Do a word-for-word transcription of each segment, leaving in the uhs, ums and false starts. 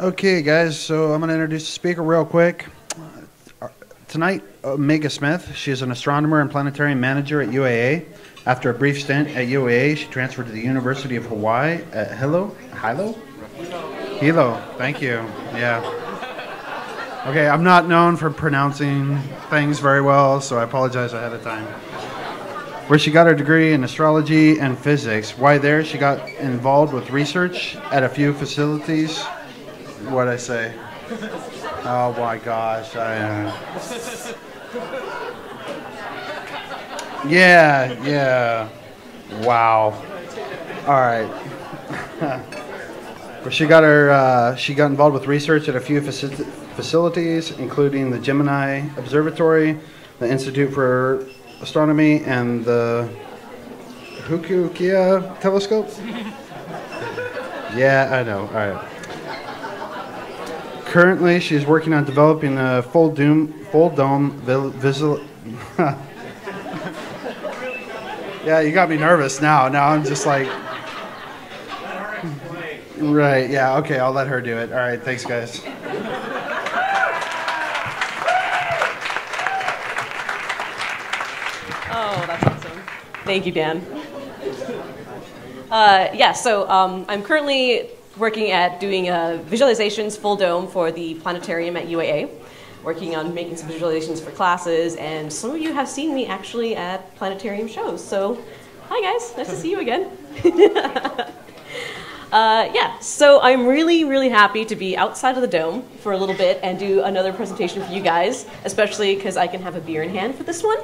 Okay, guys, so I'm going to introduce the speaker real quick. Tonight, Omega Smith. She is an astronomer and planetary manager at U A A. After a brief stint at U A A, she transferred to the University of Hawaii at Hilo. Hilo? Hilo, thank you. Yeah. Okay, I'm not known for pronouncing things very well, so I apologize ahead of time. Where she got her degree in astrology and physics. Why there? She got involved with research at a few facilities. What'd I say? Oh my gosh. I, uh... Yeah, yeah. Wow. All right. But she got her, uh, she got involved with research at a few faci facilities, including the Gemini Observatory, the Institute for Astronomy, and the Hoku Kia telescope. Yeah, I know. All right. Currently, she's working on developing a full dome, full dome visual. Yeah, you got me nervous now. Now I'm just like, right? Yeah. Okay, I'll let her do it. All right. Thanks, guys. Oh, that's awesome. Thank you, Dan. Uh, yeah. So um, I'm currently working at doing uh, visualizations full dome for the planetarium at U A A, working on making some visualizations for classes, and some of you have seen me actually at planetarium shows, so hi guys, nice to see you again. uh, yeah, so I'm really, really happy to be outside of the dome for a little bit and do another presentation for you guys, especially because I can have a beer in hand for this one,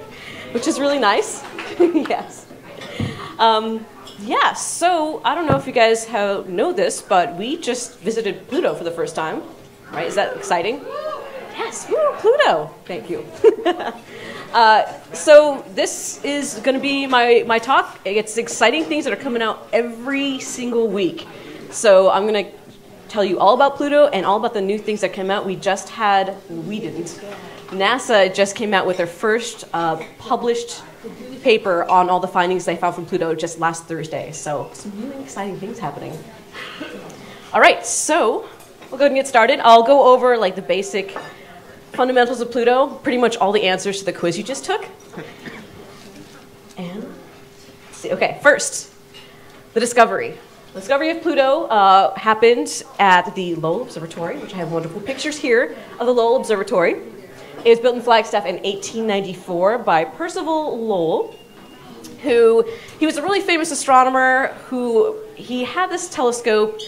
which is really nice. Yes. Um, Yeah, so I don't know if you guys have, know this, but we just visited Pluto for the first time, right? Is that exciting? Yes, woo, Pluto! Thank you. uh, so this is going to be my, my talk. It's exciting things that are coming out every single week. So I'm going to tell you all about Pluto and all about the new things that came out. We just had, we didn't. NASA just came out with their first uh, published paper on all the findings they found from Pluto just last Thursday. So some really exciting things happening. All right, so we'll go ahead and get started. I'll go over like the basic fundamentals of Pluto, pretty much all the answers to the quiz you just took. And let's see, okay, first, the discovery. The discovery of Pluto uh, happened at the Lowell Observatory, which I have wonderful pictures here of the Lowell Observatory. It was built in Flagstaff in eighteen ninety-four by Percival Lowell, who, he was a really famous astronomer who, he had this telescope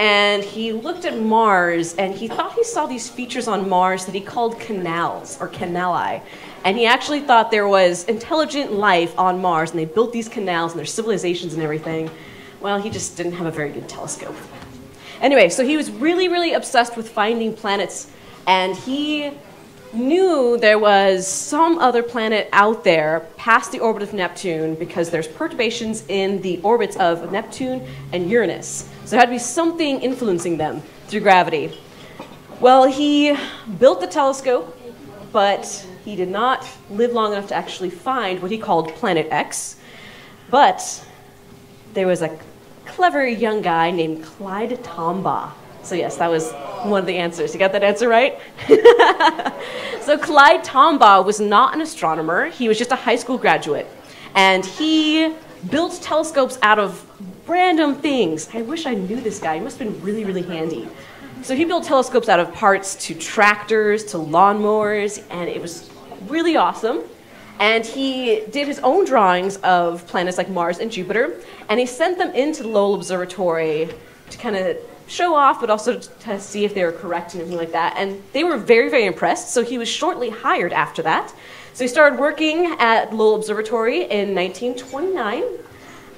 and he looked at Mars and he thought he saw these features on Mars that he called canals or canali. And he actually thought there was intelligent life on Mars and they built these canals and their civilizations and everything. Well, he just didn't have a very good telescope. Anyway, so he was really, really obsessed with finding planets, and he knew there was some other planet out there past the orbit of Neptune, because there's perturbations in the orbits of Neptune and Uranus. So there had to be something influencing them through gravity. Well, he built the telescope, but he did not live long enough to actually find what he called Planet X. But there was a clever young guy named Clyde Tombaugh. So yes, that was one of the answers. You got that answer right? So Clyde Tombaugh was not an astronomer. He was just a high school graduate. And he built telescopes out of random things. I wish I knew this guy. He must have been really, really handy. So he built telescopes out of parts to tractors, to lawnmowers, and it was really awesome. And he did his own drawings of planets like Mars and Jupiter, and he sent them into the Lowell Observatory to kind of show off, but also to see if they were correct and everything like that. And they were very, very impressed, so he was shortly hired after that. So he started working at Lowell Observatory in nineteen twenty-nine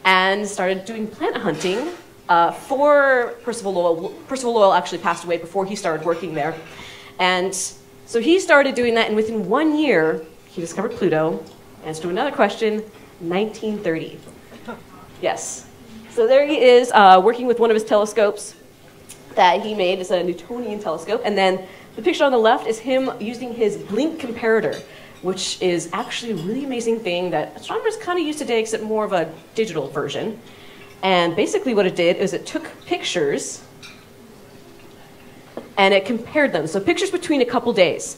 and started doing planet hunting uh, for Percival Lowell. Percival Lowell actually passed away before he started working there. And so he started doing that, and within one year, he discovered Pluto. As to another question, nineteen thirty. Yes. So there he is uh, working with one of his telescopes that he made. Is a Newtonian telescope. And then the picture on the left is him using his blink comparator, which is actually a really amazing thing that astronomers kind of use today, except more of a digital version. And basically what it did is it took pictures and it compared them. So pictures between a couple days.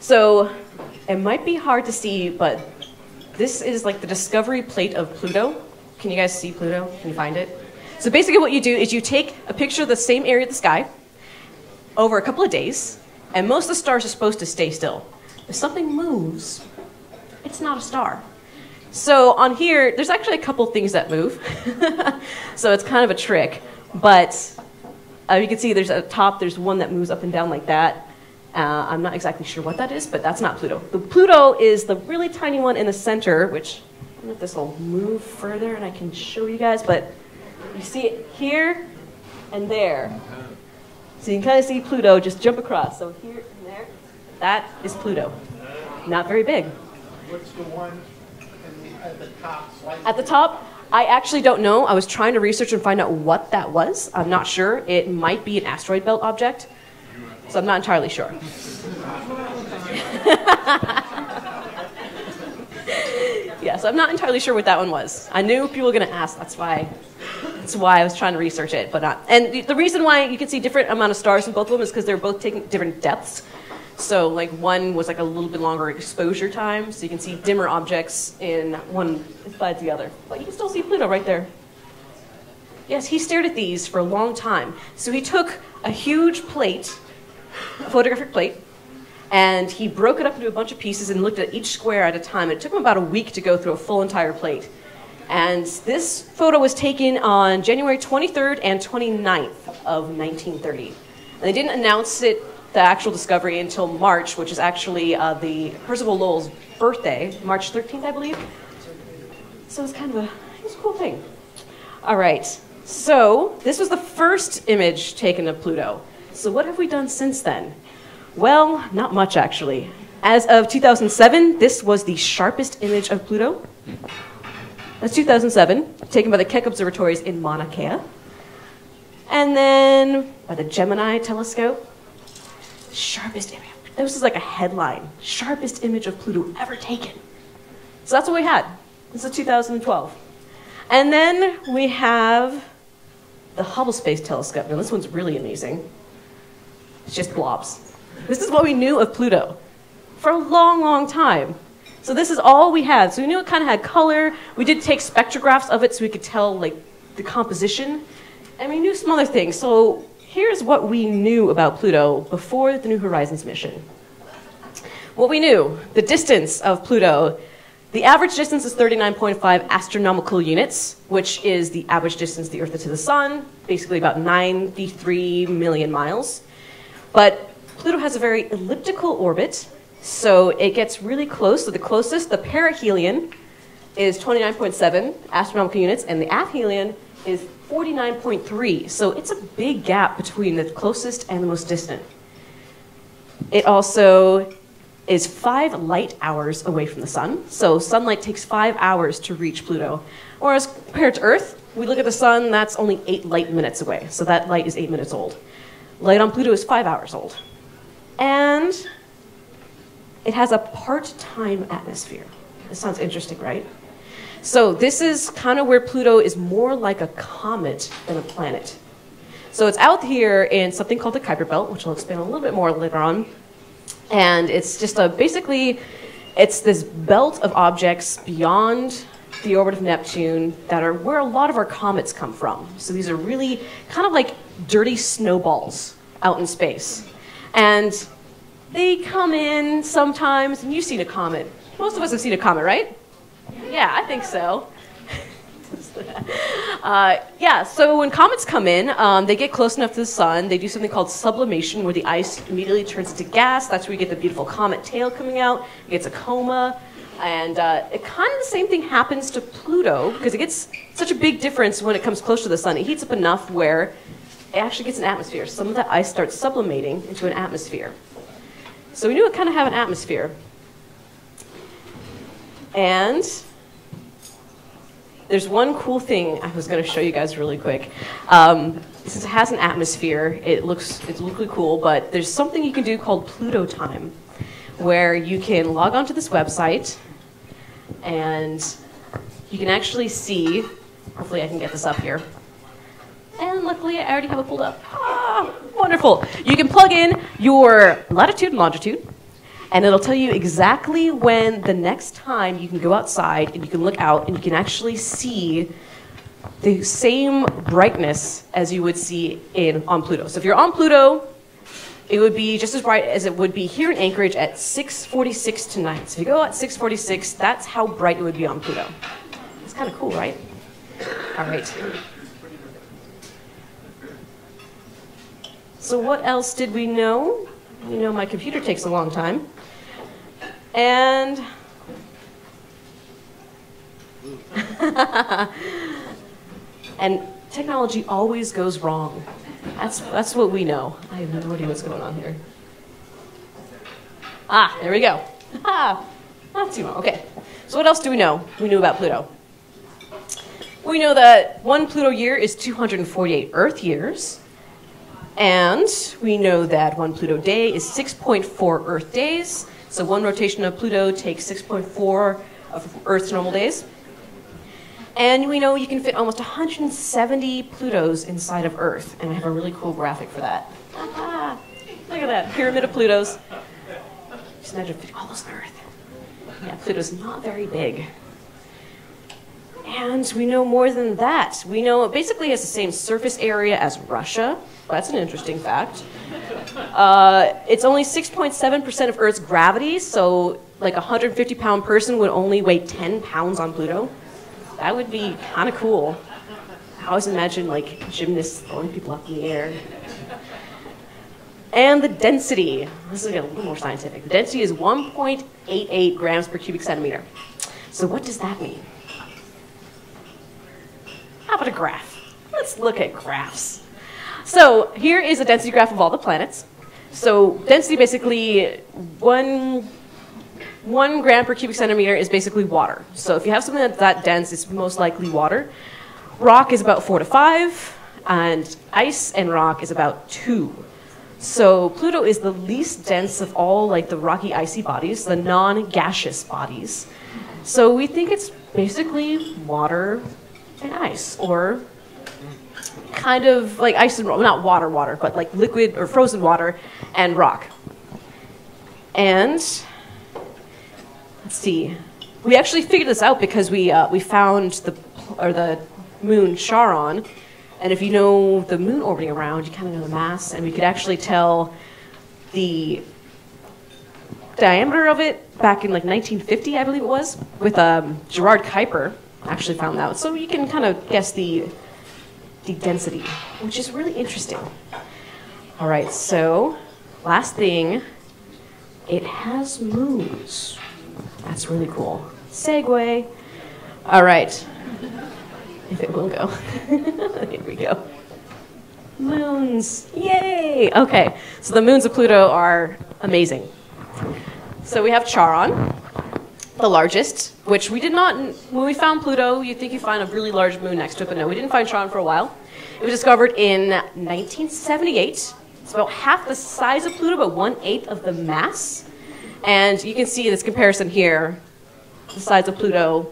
So it might be hard to see, but this is like the discovery plate of Pluto. Can you guys see Pluto? Can you find it? So basically what you do is you take a picture of the same area of the sky over a couple of days, and most of the stars are supposed to stay still. If something moves, it's not a star. So on here, there's actually a couple things that move. So it's kind of a trick, but uh, you can see there's at the top, there's one that moves up and down like that. Uh, I'm not exactly sure what that is, but that's not Pluto. The Pluto is the really tiny one in the center, which I don't know if this will move further and I can show you guys, but you see it here and there. So you can kind of see Pluto just jump across. So here and there, that is Pluto. Not very big. What's the one at the top? At the top? I actually don't know. I was trying to research and find out what that was. I'm not sure. It might be an asteroid belt object. So I'm not entirely sure. Yeah, so I'm not entirely sure what that one was. I knew people were going to ask. That's why That's why I was trying to research it, but not. And the, the reason why you can see different amount of stars in both of them is because they're both taking different depths. So like one was like a little bit longer exposure time, so you can see dimmer objects in one besides the other. But you can still see Pluto right there. Yes, he stared at these for a long time. So he took a huge plate, a photographic plate, and he broke it up into a bunch of pieces and looked at each square at a time. It took him about a week to go through a full entire plate. And this photo was taken on January twenty-third and twenty-ninth of nineteen thirty. And they didn't announce it, the actual discovery, until March, which is actually uh, the Percival Lowell's birthday, March thirteenth, I believe. So it's kind of a, it was a cool thing. All right, so this was the first image taken of Pluto. So what have we done since then? Well, not much, actually. As of two thousand seven, this was the sharpest image of Pluto. That's two thousand seven, taken by the Keck Observatories in Mauna Kea. And then by the Gemini Telescope. Sharpest image. This is like a headline. Sharpest image of Pluto ever taken. So that's what we had. This is two thousand twelve. And then we have the Hubble Space Telescope. Now this one's really amazing. It's just blobs. This is what we knew of Pluto for a long, long time. So this is all we had. So we knew it kind of had color. We did take spectrographs of it so we could tell like the composition. And we knew some other things. So here's what we knew about Pluto before the New Horizons mission. What we knew, the distance of Pluto. The average distance is thirty-nine point five astronomical units, which is the average distance the Earth to the Sun, basically about ninety-three million miles. But Pluto has a very elliptical orbit. So it gets really close. So the closest, the perihelion, is twenty-nine point seven astronomical units, and the aphelion is forty-nine point three. So it's a big gap between the closest and the most distant. It also is five light hours away from the sun. So sunlight takes five hours to reach Pluto. Whereas compared to Earth, we look at the sun, that's only eight light minutes away. So that light is eight minutes old. Light on Pluto is five hours old. And it has a part-time atmosphere. This sounds interesting, right? So this is kind of where Pluto is more like a comet than a planet. So it's out here in something called the Kuiper Belt, which I'll expand a little bit more later on. And it's just a, basically, it's this belt of objects beyond the orbit of Neptune that are where a lot of our comets come from. So these are really kind of like dirty snowballs out in space. And they come in sometimes, and you've seen a comet. Most of us have seen a comet, right? Yeah, I think so. uh, yeah, so when comets come in, um, they get close enough to the sun. They do something called sublimation, where the ice immediately turns to gas. That's where you get the beautiful comet tail coming out. It gets a coma. And uh, it kind of the same thing happens to Pluto, because it gets such a big difference when it comes close to the sun. It heats up enough where it actually gets an atmosphere. Some of the ice starts sublimating into an atmosphere. So we knew it kind of had an atmosphere. And there's one cool thing I was going to show you guys really quick. Um, since it has an atmosphere, it looks it's really cool, but there's something you can do called Pluto Time, where you can log onto this website, and you can actually see, hopefully I can get this up here. And luckily, I already have it pulled up. Ah, wonderful. You can plug in your latitude and longitude, and it'll tell you exactly when the next time you can go outside and you can look out and you can actually see the same brightness as you would see in on Pluto. So if you're on Pluto, it would be just as bright as it would be here in Anchorage at six forty-six tonight. So if you go at six forty-six, that's how bright it would be on Pluto. It's kind of cool, right? All right. So what else did we know? You know, my computer takes a long time. And and technology always goes wrong. That's, that's what we know. I have no idea what's going on here. Ah, there we go. Ah, not too long. Okay. So what else do we know? We knew about Pluto. We know that one Pluto year is two hundred forty-eight Earth years. And we know that one Pluto day is six point four Earth days. So one rotation of Pluto takes six point four of Earth's normal days. And we know you can fit almost one hundred seventy Plutos inside of Earth. And I have a really cool graphic for that. Ah, look at that, pyramid of Plutos. Just imagine fitting all those on Earth. Yeah, Pluto's not very big. And we know more than that. We know it basically has the same surface area as Russia. That's an interesting fact. Uh, it's only six point seven percent of Earth's gravity, so like a one hundred fifty pound person would only weigh ten pounds on Pluto. That would be kind of cool. I always imagine like gymnasts throwing people up in the air. And the density, this is a little more scientific. The density is one point eight eight grams per cubic centimeter. So what does that mean? How about a graph? Let's look at graphs. So here is a density graph of all the planets. So density basically, one, one gram per cubic centimeter is basically water. So if you have something that's that dense, it's most likely water. Rock is about four to five, and ice and rock is about two. So Pluto is the least dense of all like the rocky icy bodies, the non-gaseous bodies. So we think it's basically water and ice, or kind of like ice and rock, not water, water, but like liquid or frozen water and rock. And let's see, we actually figured this out because we uh, we found the or the moon Charon, and if you know the moon orbiting around, you kind of know the mass, and we could actually tell the diameter of it back in like nineteen fifty, I believe it was, with um, Gerard Kuiper actually found that. So you can kind of guess the the density, which is really interesting. All right, so last thing, it has moons. That's really cool. Segue. All right, if it will go. Here we go. Moons, yay! Okay, so the moons of Pluto are amazing. So we have Charon, the largest, which we did not, when we found Pluto, you'd think you'd find a really large moon next to it, but no, we didn't find Charon for a while. It was discovered in nineteen seventy-eight. It's about half the size of Pluto, but one-eighth of the mass. And you can see this comparison here, the size of Pluto,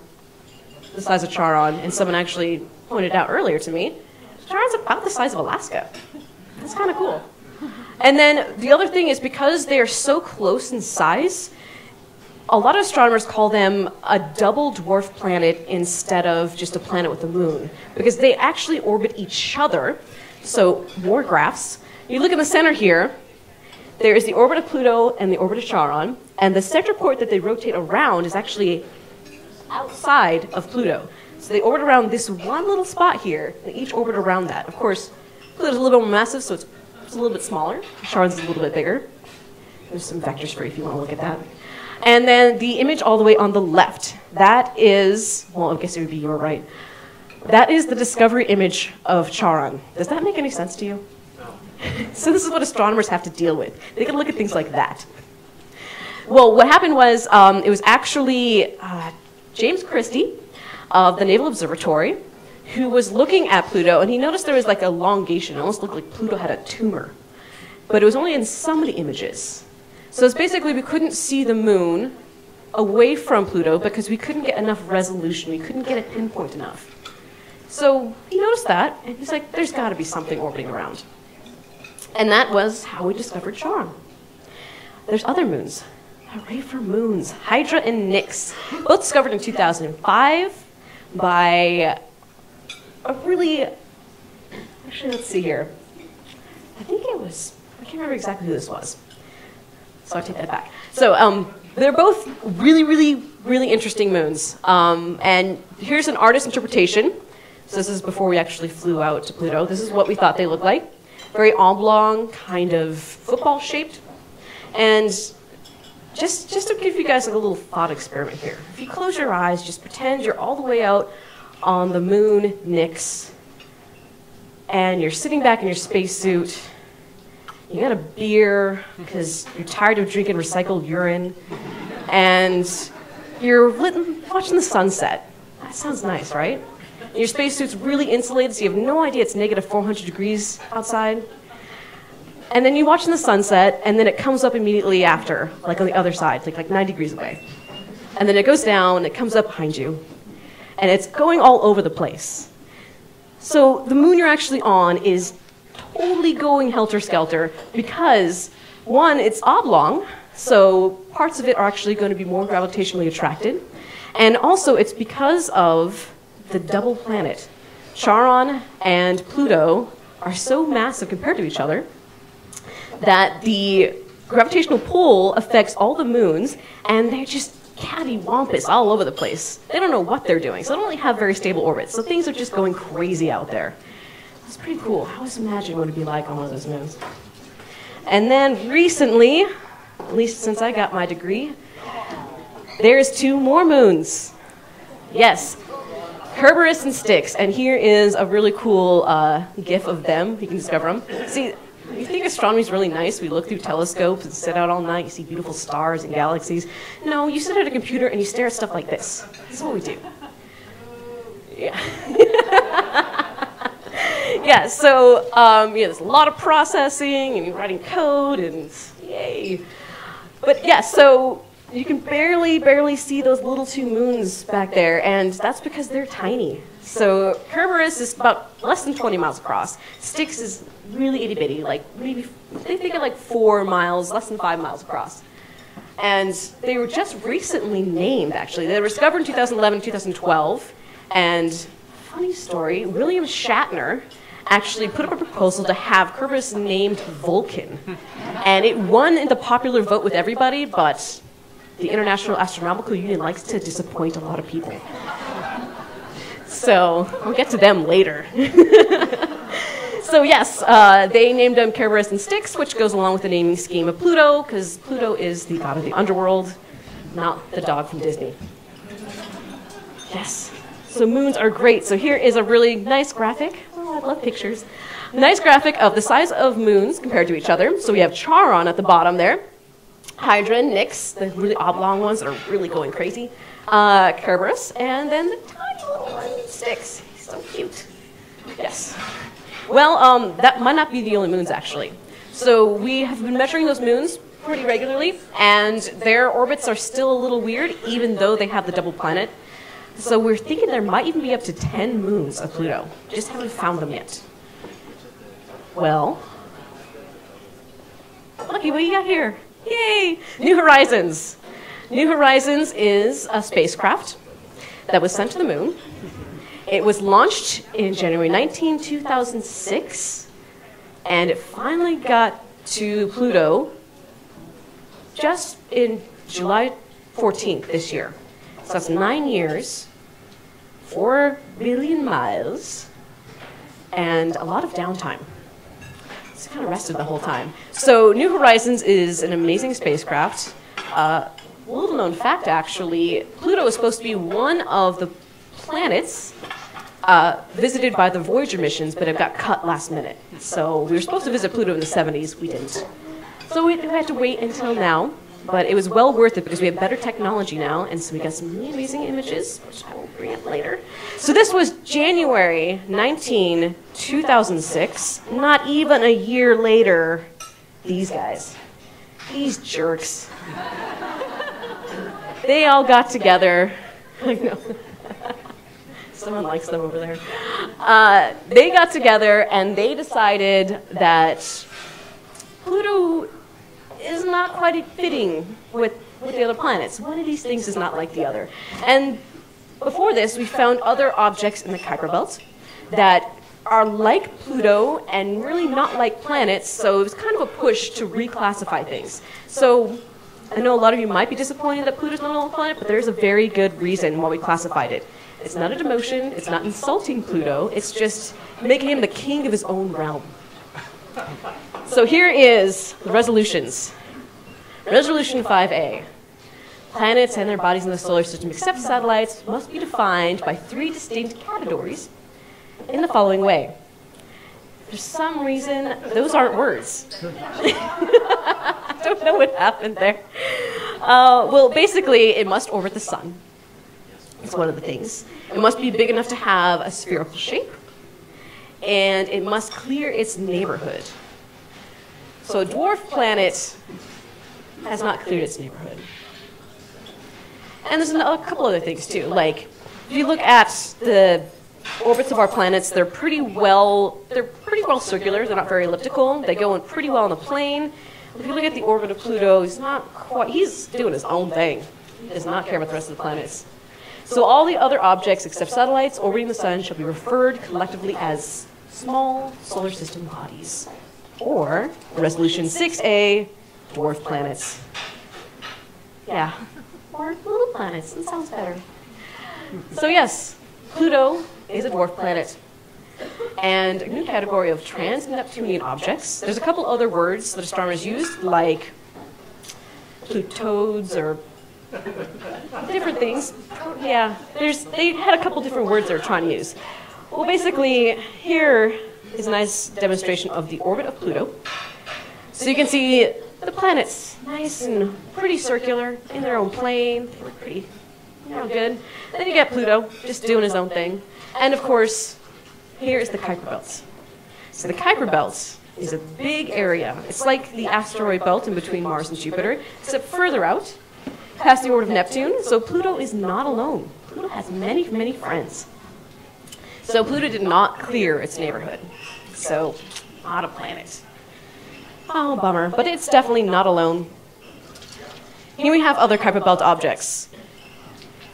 the size of Charon, and someone actually pointed out earlier to me, Charon's about the size of Alaska. That's kind of cool. And then the other thing is because they are so close in size, a lot of astronomers call them a double dwarf planet instead of just a planet with a moon, because they actually orbit each other. So more graphs. You look in the center here, there is the orbit of Pluto and the orbit of Charon, and the center port that they rotate around is actually outside of Pluto. So they orbit around this one little spot here, and each orbit around that. Of course, Pluto's a little bit more massive, so it's, it's a little bit smaller. Charon's a little bit bigger. There's some vectors for you if you want to look at that. And then the image all the way on the left, that is, well, I guess it would be your right. That is the discovery image of Charon. Does that make any sense to you? No. So this is what astronomers have to deal with. They can look at things like that. Well, what happened was um, it was actually uh, James Christie of the Naval Observatory who was looking at Pluto, and he noticed there was like elongation. It almost looked like Pluto had a tumor. But it was only in some of the images. So it's basically we couldn't see the moon away from Pluto because we couldn't get enough resolution. We couldn't get it pinpoint enough. So he noticed that, and he's like, there's got to be something orbiting around. And that was how we discovered Charon. There's other moons. Hooray for moons. Hydra and Nix, both discovered in two thousand five by a really, actually, let's see here. I think it was, I can't remember exactly who this was. So I'll take that back. So um, they're both really, really, really interesting moons. Um, and here's an artist's interpretation. So this is before we actually flew out to Pluto. This is what we thought they looked like. Very oblong, kind of football shaped. And just, just to give you guys like a little thought experiment here. If you close your eyes, just pretend you're all the way out on the moon Nix, and you're sitting back in your spacesuit. You got a beer because you're tired of drinking recycled urine, and you're watching the sunset. That sounds nice, right? And your spacesuit's really insulated, so you have no idea it's negative four hundred degrees outside. And then you're watching the sunset, and then it comes up immediately after, like on the other side, like, like ninety degrees away. And then it goes down, it comes up behind you, and it's going all over the place. So the moon you're actually on is totally going helter-skelter because, one, it's oblong, so parts of it are actually going to be more gravitationally attracted. And also, it's because of the double planet. Charon and Pluto are so massive compared to each other that the gravitational pull affects all the moons, and they're just cattywampus all over the place. They don't know what they're doing, so they don't really have very stable orbits, so things are just going crazy out there. It's pretty cool. I always imagine what it'd be like on one of those moons. And then recently, at least since I got my degree, there's two more moons. Yes, Kerberos and Styx. And here is a really cool uh, GIF of them. You can discover them. See, you think astronomy's really nice. We look through telescopes and sit out all night. You see beautiful stars and galaxies. No, you sit at a computer and you stare at stuff like this. This is what we do. Yeah. Yeah, so um, yeah, there's a lot of processing and writing code and yay. But yeah, so you can barely, barely see those little two moons back there, and that's because they're tiny. So Kerberos is about less than twenty miles across. Styx is really itty bitty, like maybe, they think of like four miles, less than five miles across. And they were just recently named, actually. They were discovered in two thousand eleven, two thousand twelve, and funny story, William Shatner actually put up a proposal to have Kerberos named Vulcan. And it won in the popular vote with everybody, but the International Astronomical Union likes to disappoint a lot of people. So we'll get to them later. So yes, uh, they named them Kerberos and Styx, which goes along with the naming scheme of Pluto, because Pluto is the god of the underworld, not the dog from Disney. Yes. So moons are great. So here is a really nice graphic. I love pictures. Nice graphic of the size of moons compared to each other. So we have Charon at the bottom there, Hydra and Nix, the really oblong ones that are really going crazy, uh, Kerberos, and then the tiny little one, Styx. He's so cute. Yes. Well, um, that might not be the only moons, actually. So we have been measuring those moons pretty regularly, and their orbits are still a little weird, even though they have the double planet. So we're thinking there might even be up to ten moons of Pluto. Just haven't found them yet. Well, lucky, what do you got here? Yay! New Horizons. New Horizons is a spacecraft that was sent to the moon. It was launched in January nineteenth, two thousand six, and it finally got to Pluto just in July fourteenth this year. So that's nine years. Four billion miles, and a lot of downtime. It's kind of rested the whole time. So New Horizons is an amazing spacecraft. Uh, little known fact, actually, Pluto is supposed to be one of the planets uh, visited by the Voyager missions, but it got cut last minute. So we were supposed to visit Pluto in the seventies, we didn't. So we had to wait until now. But it was well worth it because we have better technology now, and so we got some really amazing images, which I will bring up later. So this was January nineteenth, two thousand six. Not even a year later, these guys, these jerks, they all got together. I know. It's Someone likes them over there. Uh, they got together and they decided that Pluto is not quite fitting with, with the other planets. One of these things is not like the other. And before this, we found other objects in the Kuiper Belt that are like Pluto and really not like planets, so it was kind of a push to reclassify things. So I know a lot of you might be disappointed that Pluto's not a planet, but there's a very good reason why we classified it. It's not a demotion, it's not insulting Pluto, it's just making him the king of his own realm. So here is the resolutions. Resolution five A. Planets and their bodies in the solar system except satellites must be defined by three distinct categories in the following way. For some reason, those aren't words. I don't know what happened there. Uh, well, basically, it must orbit the sun. It's one of the things. It must be big enough to have a spherical shape, and it must clear its neighborhood. So a dwarf planet has not cleared its neighborhood. And there's a couple other things, too. Like, if you look at the orbits of our planets, they're pretty well, they're pretty well circular, they're not very elliptical, they go in pretty well in a plane. If you look at the orbit of Pluto, he's not quite, he's doing his own thing. He does not care about the rest of the planets. So all the other objects except satellites orbiting the sun shall be referred collectively as small solar system bodies. Or, resolution six A, dwarf planets. Yeah, or little planets, that sounds better. So yes, Pluto is a dwarf planet. And a new category of trans-Neptunian objects. There's a couple other words that astronomers use, like Plutodes or different things. Yeah, there's, they had a couple different words they were trying to use. Well, basically, here is a nice demonstration of the orbit of Pluto. So you can see the planets, nice and pretty circular, in their own plane. They look pretty, you know, good. Then you get Pluto, just doing his own thing. And of course, here is the Kuiper Belt. So the Kuiper Belt is a big area. It's like the asteroid belt in between Mars and Jupiter, except further out, past the orbit of Neptune. So Pluto is not alone. Pluto has many, many friends. So Pluto did not clear its neighborhood. So, not a planet. Oh, bummer. But it's definitely not alone. Here we have other Kuiper Belt objects.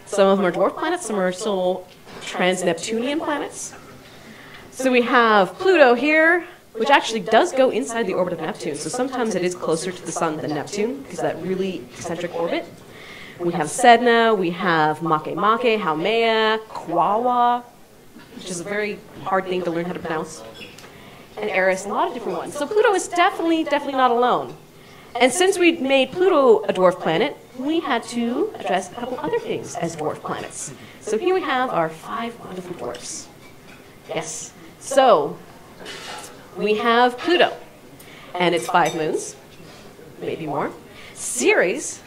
Some of them are dwarf planets, some are still trans-Neptunian planets. So we have Pluto here, which actually does go inside the orbit of Neptune. So sometimes it is closer to the sun than Neptune, because of that really eccentric orbit. We have Sedna, we have Makemake, Haumea, Kawawa, which is a very hard thing to learn how to pronounce, and Eris, a lot of different ones. So Pluto is definitely, definitely not alone. And since we made Pluto a dwarf planet, we had to address a couple other things as dwarf planets. So here we have our five wonderful dwarfs. Yes. So, we have Pluto, and its five moons, maybe more. Ceres,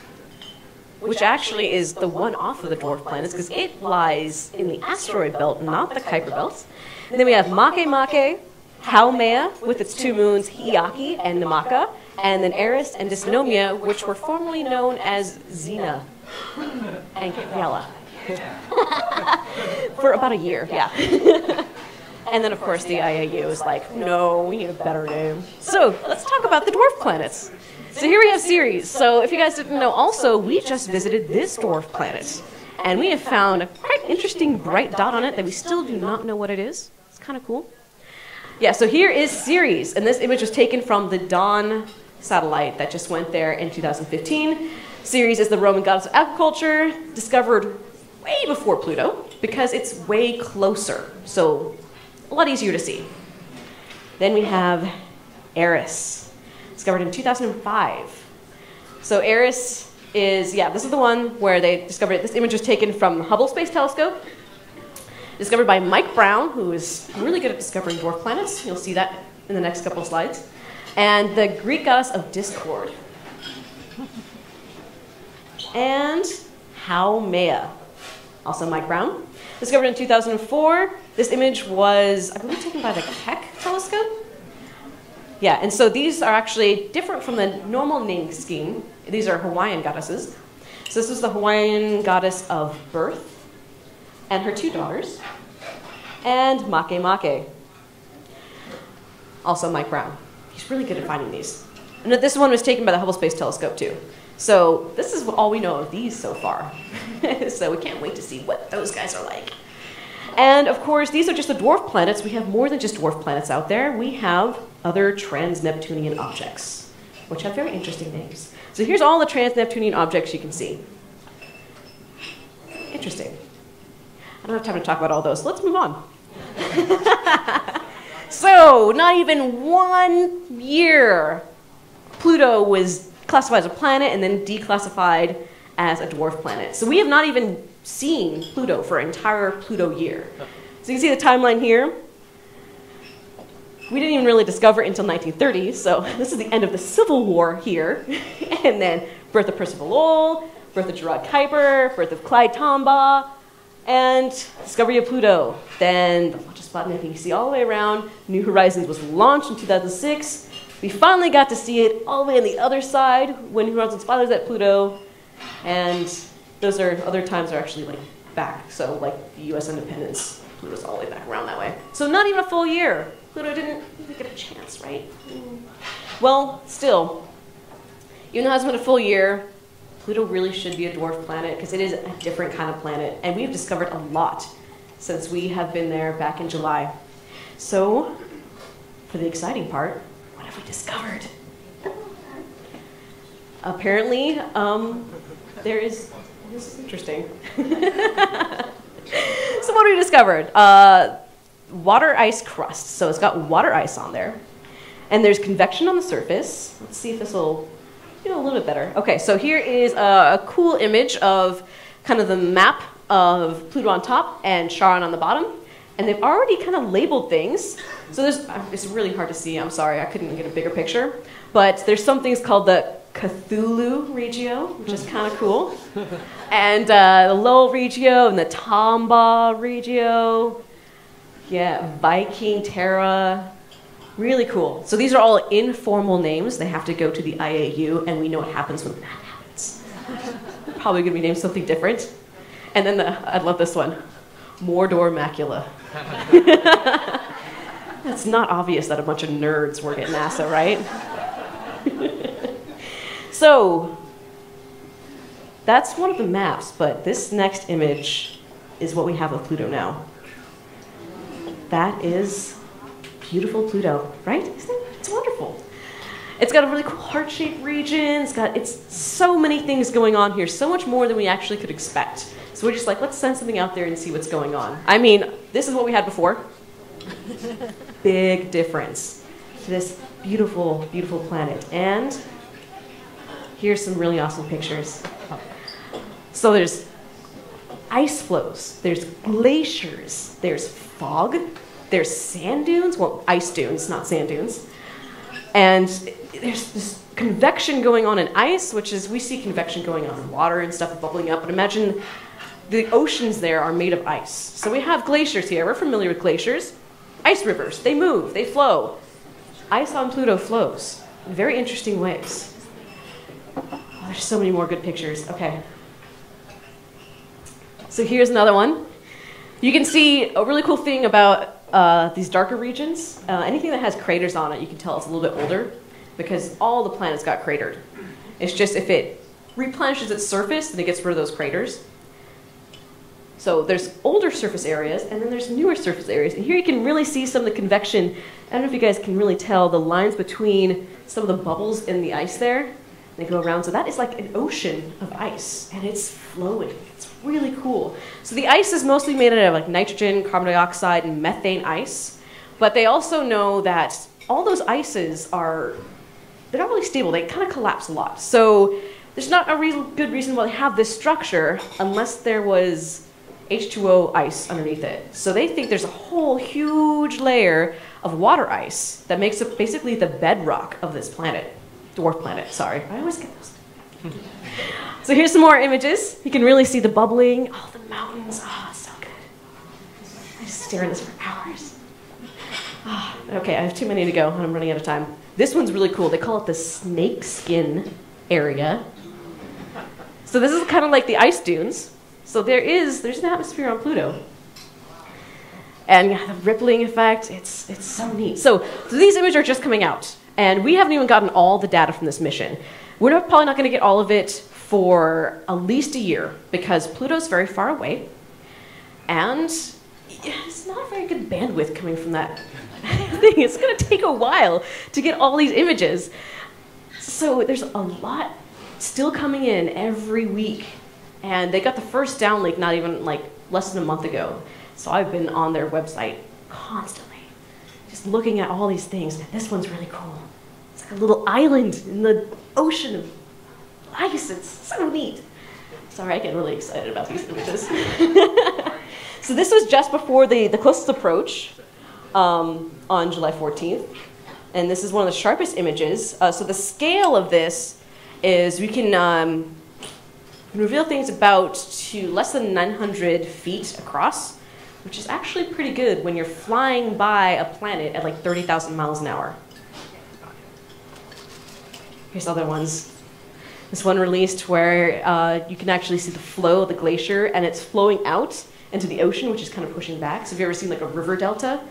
which actually is the one off of the dwarf planets, because it lies in the asteroid belt, not the Kuiper Belt. And then we have Makemake, Haumea, with its two moons, Hiiaki and Namaka, and then Eris and Dysnomia, which were formerly known as Xena and Kepela. For about a year, yeah. And then, of course, the I A U is like, no, we need a better name. So let's talk about the dwarf planets. So here we have Ceres. So if you guys didn't know, also, we just visited this dwarf planet. And we have found a quite interesting bright dot on it that we still do not know what it is. It's kind of cool. Yeah, so here is Ceres. And this image was taken from the Dawn satellite that just went there in two thousand fifteen. Ceres is the Roman goddess of agriculture, discovered way before Pluto, because it's way closer. So a lot easier to see. Then we have Eris, discovered in two thousand five. So Eris is, yeah, this is the one where they discovered it. This image was taken from the Hubble Space Telescope, discovered by Mike Brown, who is really good at discovering dwarf planets. You'll see that in the next couple of slides. And the Greek goddess of discord. And Haumea, also Mike Brown. Discovered in two thousand four, this image was, I believe, taken by the Keck telescope. Yeah, and so these are actually different from the normal naming scheme. These are Hawaiian goddesses. So this is the Hawaiian goddess of birth and her two daughters. and Makemake. Also Mike Brown. He's really good at finding these. And this one was taken by the Hubble Space Telescope too. So this is all we know of these so far. So we can't wait to see what those guys are like. And of course, these are just the dwarf planets. We have more than just dwarf planets out there. We have other trans-Neptunian objects, which have very interesting names. So here's all the trans-Neptunian objects you can see. Interesting. I don't have time to talk about all those, so let's move on. So, not even one year, Pluto was classified as a planet and then declassified as a dwarf planet. So we have not even seen Pluto for an entire Pluto year. So you can see the timeline here. We didn't even really discover it until nineteen thirty, so this is the end of the Civil War here. And then birth of Percival Lowell, birth of Gerard Kuiper, birth of Clyde Tombaugh, and discovery of Pluto. Then the launch of Sputnik, you can see all the way around. New Horizons was launched in two thousand six. We finally got to see it all the way on the other side when New Horizons finally was at Pluto. And those are other times are actually like back, so like the U S independence, Pluto's all the way back around that way. So not even a full year. Pluto didn't even get a chance, right? Mm. Well, still, even though it hasn't been a full year, Pluto really should be a dwarf planet because it is a different kind of planet, and we've discovered a lot since we have been there back in July. So, for the exciting part, what have we discovered? Apparently, um, there is, this is interesting. So what have we discovered? Uh, water ice crust, so it's got water ice on there. And there's convection on the surface. Let's see if this will do a little bit better. Okay, so here is a, a cool image of kind of the map of Pluto on top and Charon on the bottom. And they've already kind of labeled things. So there's, it's really hard to see, I'm sorry, I couldn't get a bigger picture. But there's some things called the Cthulhu Regio, which is kind of cool, and uh, the Lowell Regio and the Tombaugh Regio, yeah, Viking Terra, really cool. So these are all informal names. They have to go to the I A U, and we know what happens when that happens. Probably going to be named something different. And then the, I love this one, Mordor Macula. It's not obvious that a bunch of nerds work at NASA, right? So, that's one of the maps, but this next image is what we have of Pluto now. That is beautiful Pluto, right? Isn't it? It's wonderful. It's got a really cool heart-shaped region. It's got it's so many things going on here, so much more than we actually could expect. So we're just like, let's send something out there and see what's going on. I mean, this is what we had before. Big difference to this beautiful, beautiful planet. And here's some really awesome pictures. So there's ice flows, there's glaciers, there's fog, there's sand dunes, well, ice dunes, not sand dunes. And there's this convection going on in ice, which is, we see convection going on in water and stuff bubbling up, but imagine the oceans there are made of ice. So we have glaciers here, we're familiar with glaciers. Ice rivers, they move, they flow. Ice on Pluto flows in very interesting ways. Oh, there's so many more good pictures. Okay. So here's another one. You can see a really cool thing about uh, these darker regions. Uh, anything that has craters on it, you can tell it's a little bit older because all the planets got cratered. It's just if it replenishes its surface, then it gets rid of those craters. So there's older surface areas, and then there's newer surface areas. And here you can really see some of the convection. I don't know if you guys can really tell the lines between some of the bubbles in the ice there. They go around, so that is like an ocean of ice, and it's flowing. It's really cool. So the ice is mostly made out of like nitrogen, carbon dioxide, and methane ice, but they also know that all those ices are, they're not really stable. They kind of collapse a lot. So there's not a real good reason why they have this structure unless there was H two O ice underneath it. So they think there's a whole huge layer of water ice that makes up basically the bedrock of this planet. Dwarf planet, sorry. I always get those. So here's some more images. You can really see the bubbling, all oh, the mountains. Oh, it's so good. I just stare at this for hours. Oh, okay, I have too many to go, and I'm running out of time. This one's really cool. They call it the snake skin area. So this is kind of like the ice dunes. So there is, there's an atmosphere on Pluto. and you have the rippling effect. It's, it's so neat. So, so these images are just coming out, and we haven't even gotten all the data from this mission. We're not, probably not going to get all of it for at least a year, because Pluto's very far away, and it's not very good bandwidth coming from that thing. It's going to take a while to get all these images. So there's a lot still coming in every week. And they got the first downlink not even like less than a month ago. So I've been on their website constantly, just looking at all these things. This one's really cool. It's like a little island in the ocean of ice. It's so neat. Sorry, I get really excited about these images. So this was just before the, the closest approach um, on July fourteenth. And this is one of the sharpest images. Uh, so the scale of this is we can um, reveal things about to less than nine hundred feet across, which is actually pretty good when you're flying by a planet at like thirty thousand miles an hour. Here's other ones. This one released where uh, you can actually see the flow of the glacier, and it's flowing out into the ocean, which is kind of pushing back. So have you ever seen like a river delta?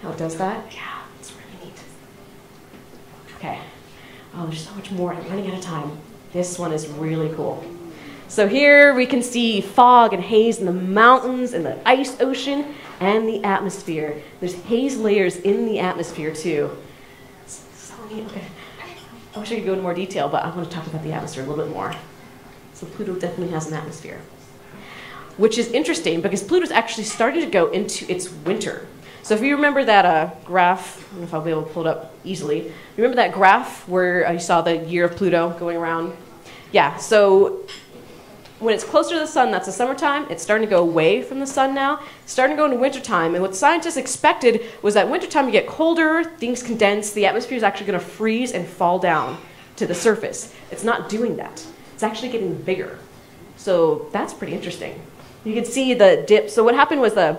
How it does that? Yeah, it's really neat. Okay. Oh, there's so much more. I'm running out of time. This one is really cool. So here we can see fog and haze in the mountains and the ice ocean and the atmosphere. There's haze layers in the atmosphere too. It's so neat. Okay. I wish I could go into more detail, but I want to talk about the atmosphere a little bit more. So Pluto definitely has an atmosphere, which is interesting because Pluto's actually starting to go into its winter. So if you remember that uh, graph, I don't know if I'll be able to pull it up easily. You remember that graph where you saw the year of Pluto going around? Yeah, so when it's closer to the sun, that's the summertime. It's starting to go away from the sun now. It's starting to go into wintertime. And what scientists expected was that wintertime you get colder, things condense, the atmosphere is actually going to freeze and fall down to the surface. It's not doing that. It's actually getting bigger. So that's pretty interesting. You can see the dip. So what happened was the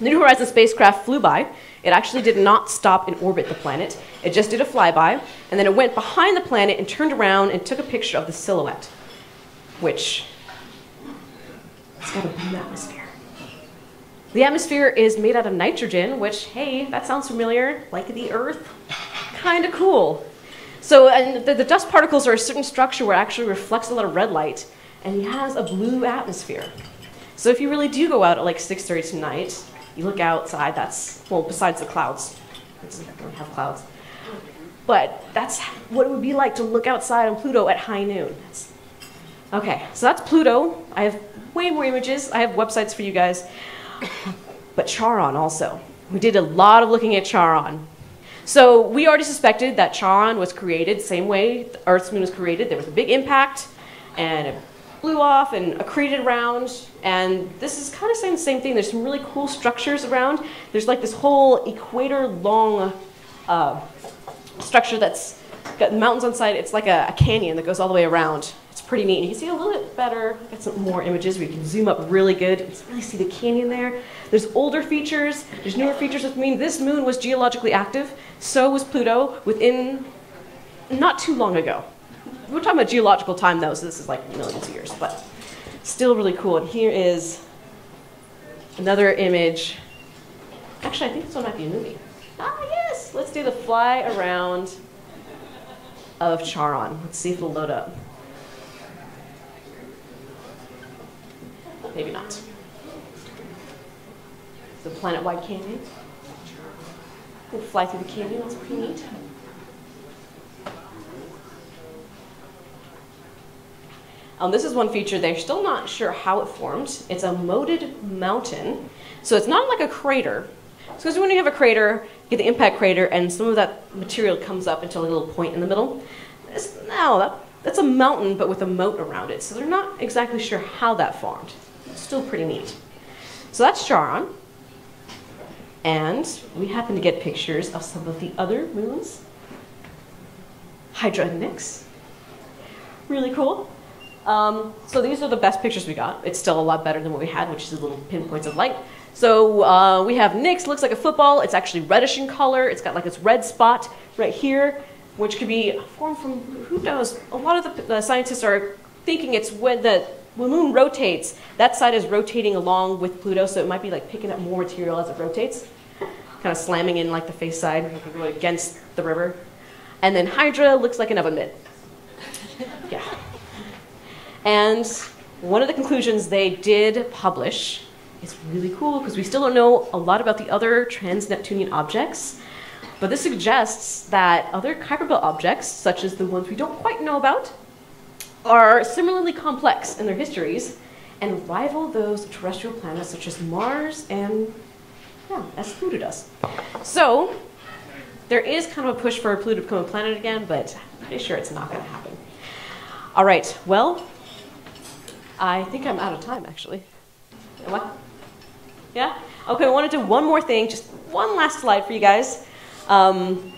New Horizons spacecraft flew by. It actually did not stop and orbit the planet. It just did a flyby, and then it went behind the planet and turned around and took a picture of the silhouette, which it's got a blue atmosphere. The atmosphere is made out of nitrogen, which, hey, that sounds familiar, like the Earth. Kind of cool. So and the, the dust particles are a certain structure where it actually reflects a lot of red light, and it has a blue atmosphere. So if you really do go out at like six thirty tonight, you look outside, that's, well, besides the clouds. I don't have clouds. But that's what it would be like to look outside on Pluto at high noon. That's, okay, so that's Pluto. I have way more images. I have websites for you guys. But Charon also. We did a lot of looking at Charon. So we already suspected that Charon was created the same way the Earth's moon was created. There was a big impact, and it blew off and accreted around, and this is kind of saying the same thing. There's some really cool structures around. There's like this whole equator-long uh, structure that's got mountains on side. It's like a, a canyon that goes all the way around. It's pretty neat. You can see a little bit better. I've got some more images where you can zoom up really good. You can really see the canyon there. There's older features. There's newer features, which mean this moon was geologically active. So was Pluto within not too long ago. We're talking about geological time, though, so this is like millions of years, but still really cool. And here is another image. Actually, I think this one might be a movie. Ah, yes! Let's do the fly around of Charon. Let's see if it'll load up. Maybe not. The planet-wide canyon. We'll fly through the canyon. That's pretty neat. Um, this is one feature. They're still not sure how it formed. It's a moated mountain. So it's not like a crater. So when you have a crater, you get the impact crater, and some of that material comes up into a little point in the middle. It's, no, that, that's a mountain, but with a moat around it. So they're not exactly sure how that formed. It's still pretty neat. So that's Charon. And we happen to get pictures of some of the other moons. Hydra and Nix. Really cool. Um, so these are the best pictures we got. It's still a lot better than what we had, which is the little pinpoints of light. So uh, we have Nix, looks like a football. It's actually reddish in color. It's got like this red spot right here, which could be formed from, who knows? A lot of the, the scientists are thinking it's when the the moon rotates, that side is rotating along with Pluto, so it might be like picking up more material as it rotates, kind of slamming in like the face side against the river. And then Hydra looks like an oven mitt. Yeah. And one of the conclusions they did publish is really cool, because we still don't know a lot about the other trans-Neptunian objects, but this suggests that other Kuiper Belt objects, such as the ones we don't quite know about, are similarly complex in their histories and rival those of terrestrial planets such as Mars and, yeah, as Pluto does. So there is kind of a push for Pluto to become a planet again, but I'm pretty sure it's not going to happen. All right, well, I think I'm out of time, actually. What? Yeah? Okay, I want to do one more thing, just one last slide for you guys. Um,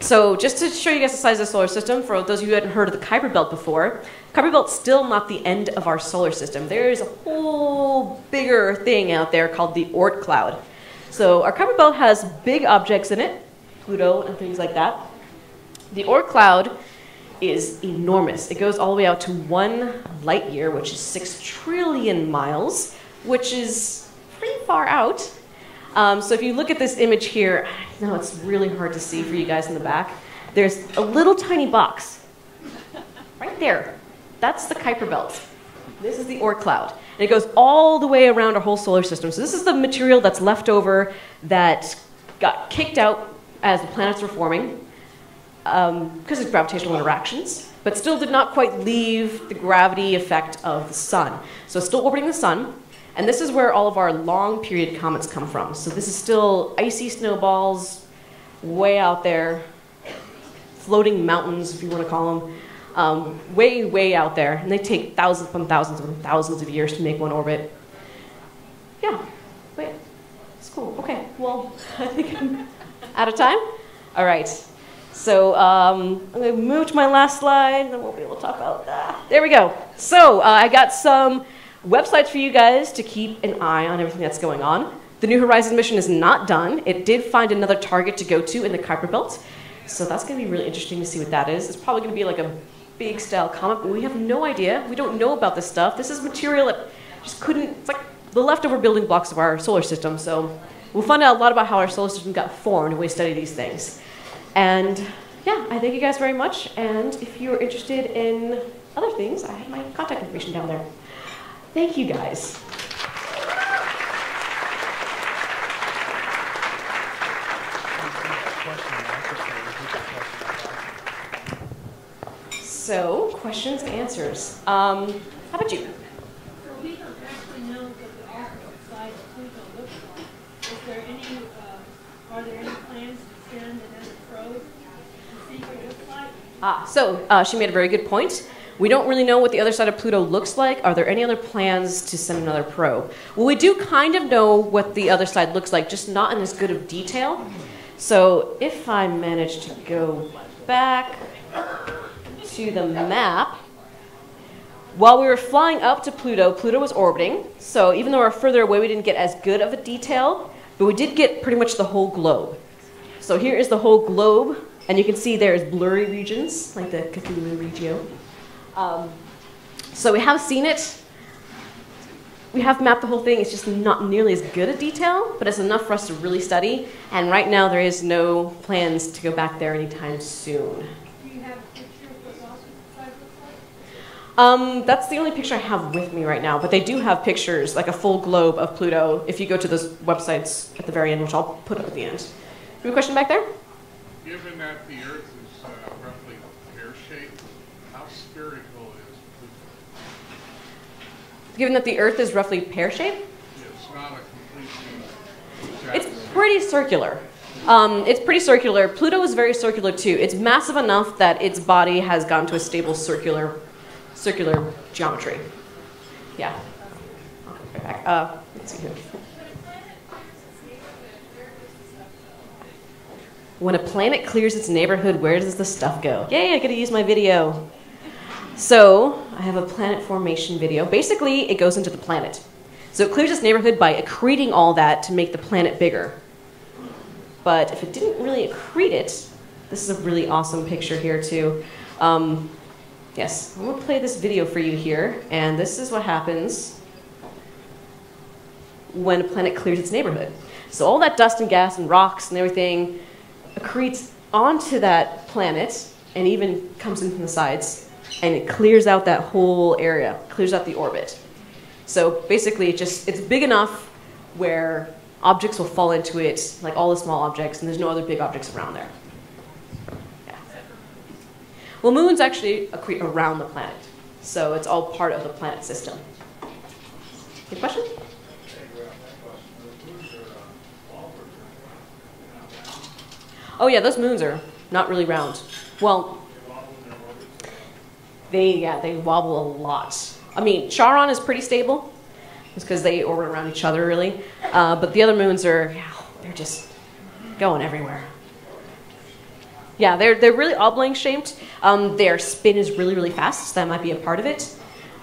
so just to show you guys the size of the solar system, for those of you who hadn't heard of the Kuiper Belt before, Kuiper Belt's still not the end of our solar system. There is a whole bigger thing out there called the Oort Cloud. So our Kuiper Belt has big objects in it, Pluto and things like that. The Oort Cloud is enormous. It goes all the way out to one light year, which is six trillion miles, which is pretty far out. Um, so if you look at this image here, I know it's really hard to see for you guys in the back. There's a little tiny box right there. That's the Kuiper Belt. This is the Oort Cloud. And it goes all the way around our whole solar system. So this is the material that's left over that got kicked out as the planets were forming, Um, because of gravitational interactions, but still did not quite leave the gravity effect of the sun. So it's still orbiting the sun, and this is where all of our long period comets come from. So this is still icy snowballs way out there, floating mountains, if you want to call them, um, way, way out there. And they take thousands upon thousands upon thousands of years to make one orbit. Yeah, but it's cool. Okay, well, I think I'm out of time. All right. So um, I'm going to move to my last slide, and then we'll be able to talk about that. There we go. So uh, I got some websites for you guys to keep an eye on everything that's going on. The New Horizons mission is not done. It did find another target to go to in the Kuiper Belt, so that's going to be really interesting to see what that is. It's probably going to be like a big style comet, but we have no idea. We don't know about this stuff. This is material that just couldn't, it's like the leftover building blocks of our solar system. So we'll find out a lot about how our solar system got formed when we study these things. And yeah, I thank you guys very much. And if you're interested in other things, I have my contact information down there. Thank you guys. So, questions and answers. Um, how about you? So we don't actually know what the opposite side of Pluto looks like. Is there any? Uh, are there any plans to send? Ah, so uh, she made a very good point. We don't really know what the other side of Pluto looks like. Are there any other plans to send another probe? Well, we do kind of know what the other side looks like, just not in as good of detail. So if I manage to go back to the map, while we were flying up to Pluto, Pluto was orbiting. So even though we're further away, we didn't get as good of a detail, but we did get pretty much the whole globe. So here is the whole globe. And you can see there's blurry regions, like the Cthulhu Regio. Um, so we have seen it. We have mapped the whole thing. It's just not nearly as good a detail, but it's enough for us to really study. And right now, there is no plans to go back there anytime soon. Do you have a picture of what the side looks like? Um, that's the only picture I have with me right now. But they do have pictures, like a full globe of Pluto, if you go to those websites at the very end, which I'll put up at the end. Do you have a question back there? Given that the Earth is uh, roughly pear-shaped, how spherical is Pluto? Given that the Earth is roughly pear-shaped? It's not a completely... It's pretty circular. Um, it's pretty circular. Pluto is very circular, too. It's massive enough that its body has gone to a stable circular circular geometry. Yeah. I'll go right back. Uh, let's see here. When a planet clears its neighborhood, where does the stuff go? Yay, I get to use my video. So I have a planet formation video. Basically, it goes into the planet. So it clears its neighborhood by accreting all that to make the planet bigger. But if it didn't really accrete it, this is a really awesome picture here too. Um, Yes, I'm going to play this video for you here, and this is what happens when a planet clears its neighborhood. So all that dust and gas and rocks and everything accretes onto that planet and even comes in from the sides, and it clears out that whole area, clears out the orbit. So basically, it just, it's big enough where objects will fall into it, like all the small objects, and there's no other big objects around there. Yeah. Well, moons actually accrete around the planet, so it's all part of the planet system. Good question? Oh yeah, those moons are not really round. Well, they, yeah, they wobble a lot. I mean, Charon is pretty stable, just because they orbit around each other, really. Uh, but the other moons are, yeah, they're just going everywhere. Yeah, they're, they're really oblong shaped. Um, their spin is really, really fast, so that might be a part of it.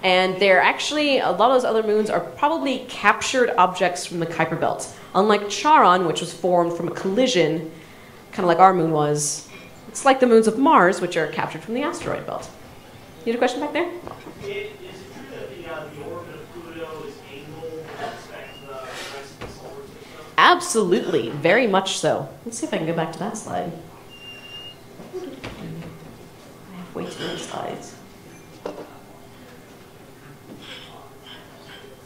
And they're actually, a lot of those other moons are probably captured objects from the Kuiper Belt. Unlike Charon, which was formed from a collision, kind of like our moon was, it's like the moons of Mars, which are captured from the asteroid belt. You had a question back there? It, is it true that the, uh, the orbit of Pluto is angled with respect to the rest of the solar system? Absolutely, very much so. Let's see if I can go back to that slide. I have way too many slides.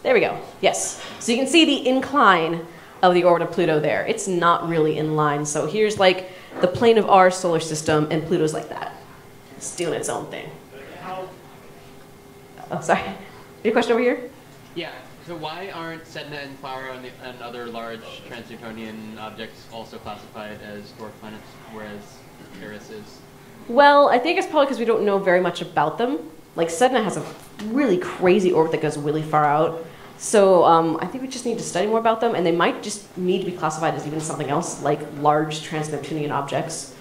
There we go, yes. So you can see the incline of the orbit of Pluto there. It's not really in line. So here's like the plane of our solar system, and Pluto's like that. It's doing its own thing. Oh, sorry. Your question over here? Yeah. So why aren't Sedna and Clara and, the, and other large trans-Newtonian objects also classified as dwarf planets, whereas Eris is? Well, I think it's probably because we don't know very much about them. Like Sedna has a really crazy orbit that goes really far out. So um, I think we just need to study more about them, and they might just need to be classified as even something else, like large trans-Neptunian objects.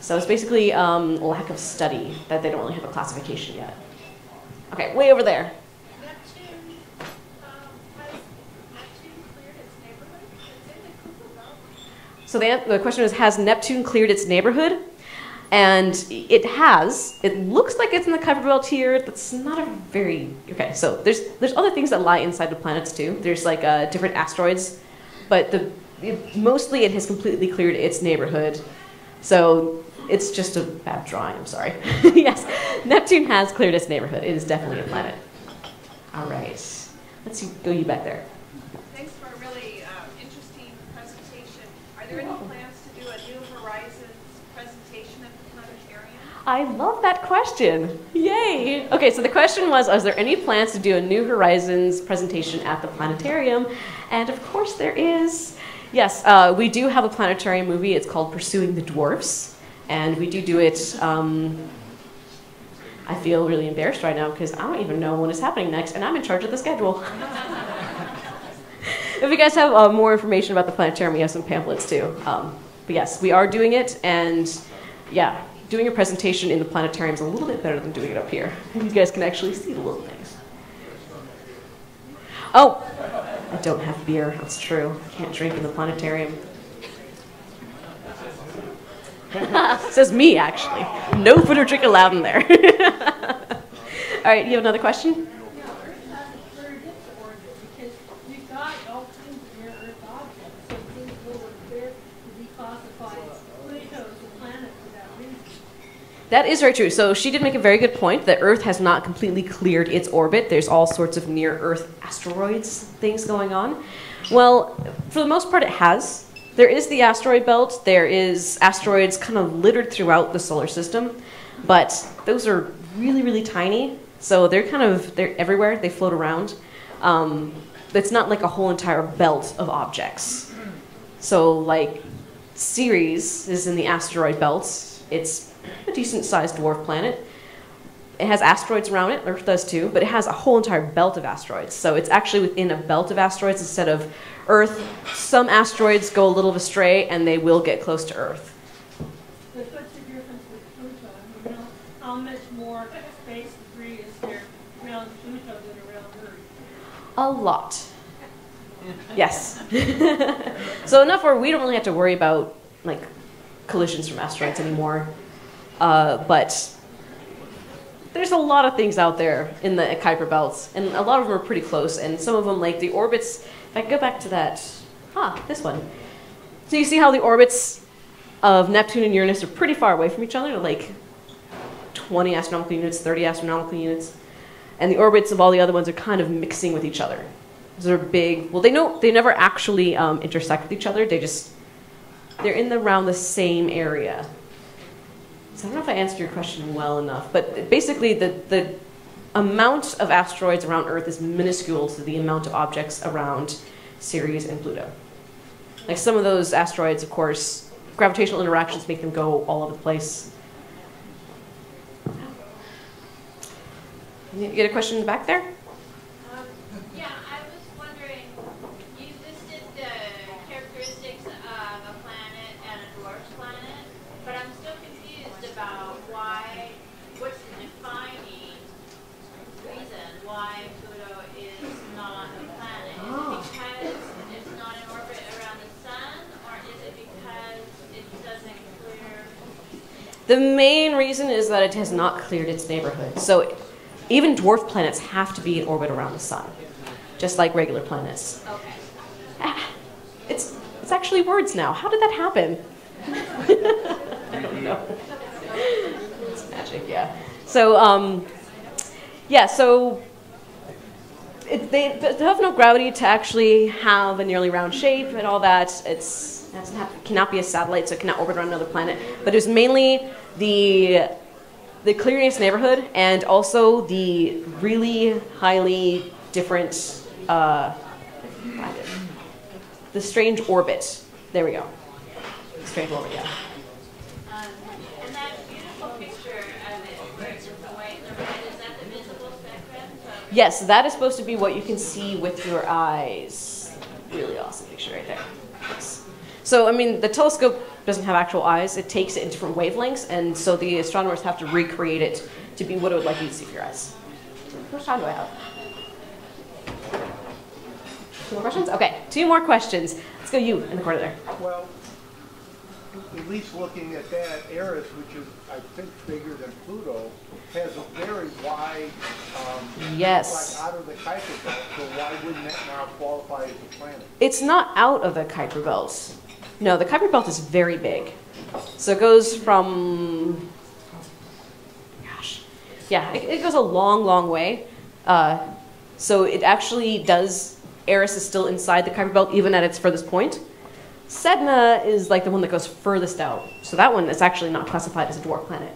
So it's basically um, a lack of study that they don't really have a classification yet. Okay, way over there. Neptune, um, has Neptune cleared its neighborhood? It's in the Kuiper Belt. So the, the question is, has Neptune cleared its neighborhood? And it has. It looks like it's in the Kuiper Belt here. That's not a very... Okay, so there's there's other things that lie inside the planets, too. There's, like, uh, different asteroids. But the it, mostly it has completely cleared its neighborhood. So it's just a bad drawing, I'm sorry. Yes, Neptune has cleared its neighborhood. It is definitely a planet. All right. Let's see, go you back there. Thanks for a really um, interesting presentation. Are there any plans to do a New Horizons presentation at the planetarium? I love that question. Yay. Okay, so the question was, are there any plans to do a New Horizons presentation at the planetarium? And of course there is. Yes, uh, we do have a planetarium movie. It's called Pursuing the Dwarfs. And we do do it. Um, I feel really embarrassed right now because I don't even know when it's happening next, and I'm in charge of the schedule. If you guys have uh, more information about the planetarium, we have some pamphlets too. Um, but yes, we are doing it, and yeah, doing a presentation in the planetarium is a little bit better than doing it up here. You guys can actually see the little things. Oh, I don't have beer. That's true. I can't drink in the planetarium. Says me, actually. No food or drink allowed in there. All right, you have another question? Yeah, Earth has a very different orbit because you've got all kinds of rare Earth objects, so things will appear to be classified Pluto as a planet for that reason. That is very true. So she did make a very good point that Earth has not completely cleared its orbit. There's all sorts of near-Earth asteroids, things going on. Well, for the most part, it has. There is the asteroid belt. There is asteroids kind of littered throughout the solar system, but those are really, really tiny. So they're kind of, they're everywhere. They float around. Um, it's not like a whole entire belt of objects. So like Ceres is in the asteroid belt. It's a decent-sized dwarf planet. It has asteroids around it. Earth does too, but it has a whole entire belt of asteroids. So it's actually within a belt of asteroids instead of Earth. Some asteroids go a little astray, and they will get close to Earth. But what's the difference with Pluto? I mean, how much more space debris is there around Pluto than around Earth? A lot. Yes. So enough where we don't really have to worry about like collisions from asteroids anymore. Uh, but there's a lot of things out there in the Kuiper belts, and a lot of them are pretty close, and some of them, like the orbits, if I go back to that, ah, this one. So you see how the orbits of Neptune and Uranus are pretty far away from each other, like twenty astronomical units, thirty astronomical units, and the orbits of all the other ones are kind of mixing with each other. Those are big, well, they, know, they never actually um, intersect with each other, they just, they're in the, around the same area. So I don't know if I answered your question well enough, but basically the, the amount of asteroids around Earth is minuscule to the amount of objects around Ceres and Pluto. Like some of those asteroids, of course, gravitational interactions make them go all over the place. You get a question in the back there? Um, yeah, I was wondering, you listed the characteristics of a planet and a dwarf planet, but I'm still confused about why, what's the defining reason why Pluto is not a planet? Oh. Is it because it's not in orbit around the sun, or is it because it doesn't clear? The main reason is that it has not cleared its neighborhood. So even dwarf planets have to be in orbit around the sun, just like regular planets. Okay. Ah, it's, it's actually words now. How did that happen? I don't know. It's magic, yeah. So, um, yeah, so it, they, they have no gravity to actually have a nearly round shape and all that. It's, it cannot be a satellite, so it cannot orbit around another planet. But it was mainly the the clearing its neighborhood, and also the really highly different, uh, the strange orbit. There we go. Strange orbit, yeah. Um, and that beautiful picture of it, where it's the white and the red, is that the visible spectrum? Yes, that is supposed to be what you can see with your eyes. Really awesome picture right there. Yes. So, I mean, the telescope doesn't have actual eyes. It takes it in different wavelengths, and so the astronomers have to recreate it to be what it would like you to see with your eyes. How much time do I have? Two more questions? Okay, two more questions. Let's go you in the corner there. Well, at least looking at that, Eris, which is, I think, bigger than Pluto, has a very wide, um, yes. like out of the Kuiper Belt, so why wouldn't that now qualify as a planet? It's not out of the Kuiper Belt. No, the Kuiper Belt is very big. So it goes from, gosh, yeah, it, it goes a long, long way. Uh, so it actually does, Eris is still inside the Kuiper Belt, even at its furthest point. Sedna is like the one that goes furthest out. So that one is actually not classified as a dwarf planet.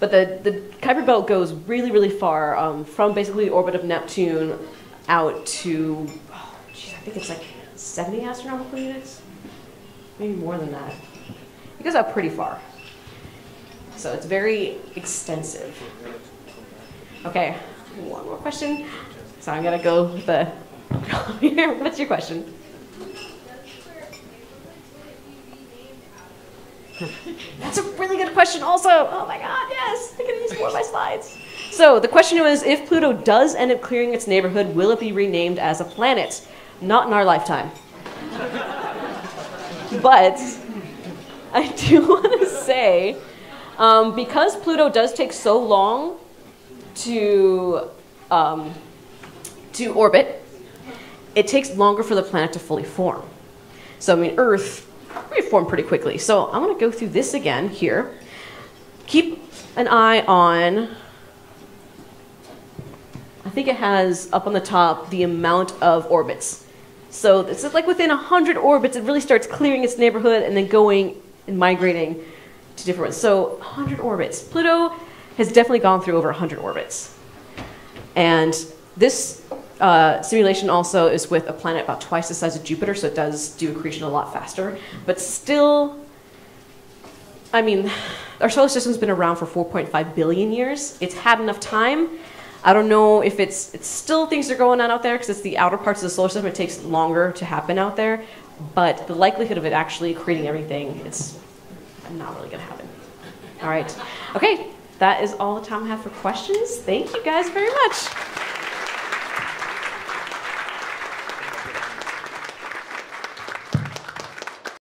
But the, the Kuiper Belt goes really, really far um, from basically the orbit of Neptune out to, oh, geez, I think it's like seventy astronomical units. Maybe more than that. It goes out pretty far. So it's very extensive. Okay, one more question. So I'm gonna go with the, what's your question? That's a really good question also. Oh my god, yes, I can use more of my slides. So the question was, if Pluto does end up clearing its neighborhood, will it be renamed as a planet? Not in our lifetime. But I do want to say, um, because Pluto does take so long to, um, to orbit, it takes longer for the planet to fully form. So, I mean, Earth, we form pretty quickly. So I'm going to go through this again here. Keep an eye on, I think it has up on the top, the amount of orbits. So this is like within one hundred orbits, it really starts clearing its neighborhood and then going and migrating to different ones. So one hundred orbits. Pluto has definitely gone through over one hundred orbits. And this uh, simulation also is with a planet about twice the size of Jupiter, so it does do accretion a lot faster. But still, I mean, our solar system's been around for four point five billion years. It's had enough time. I don't know if it's, it's still things are going on out there because it's the outer parts of the solar system. It takes longer to happen out there, but the likelihood of it actually creating everything, it's not really going to happen. All right. Okay. That is all the time I have for questions. Thank you guys very much.